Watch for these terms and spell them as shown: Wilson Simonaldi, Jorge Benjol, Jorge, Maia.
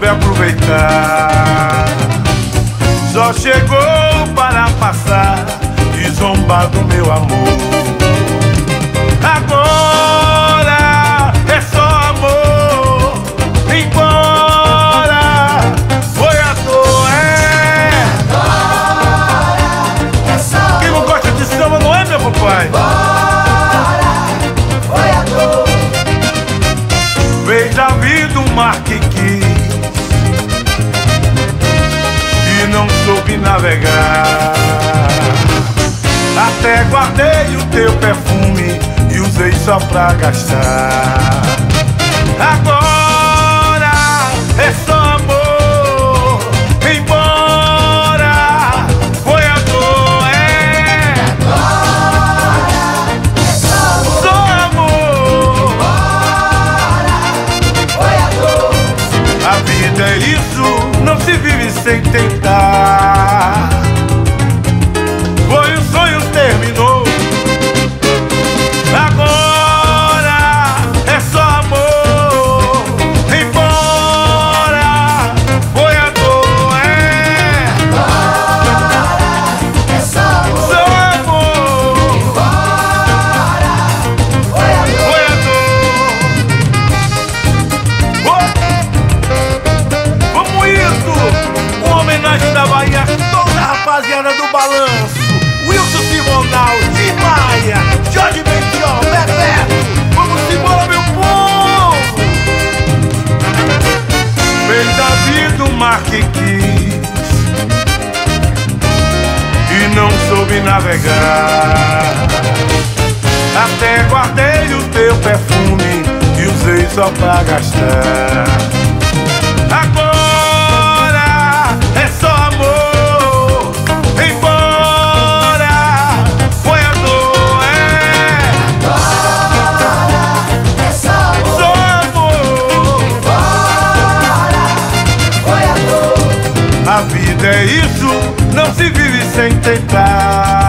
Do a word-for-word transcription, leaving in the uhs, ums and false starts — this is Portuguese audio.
soube aproveitar. Só chegou para passar e zombar do meu amor. Agora é só amor, embora foi à toa, é. Agora é só. Quem não gosta de samba não é, meu papai? Embora foi à toa. Fez da vida um mar que quis e não soube navegar. Até guardei o teu perfume e usei só pra gastar. Agora é só amor, embora foi à toa, é. Agora é só amor, só amor, embora foi à toa. A vida é isso, não se vive sem tentar. Foi o sonho, terminou. Agora é só amor, embora foi à toa, é. Agora é só amor, só amor, embora foi à toa, foi à toa. Oh! Vamos isso! Uma homenagem da Bahia a toda a rapaziada do balanço. Wilson Simonaldi, Maia, Jorge Benjol, Bebeto. Vamos embora, meu povo! Fez da vida o mar que quis e não soube navegar. Até guardei o teu perfume e usei só pra gastar. Agora é só amor. A vida é isso, não se vive sem tentar.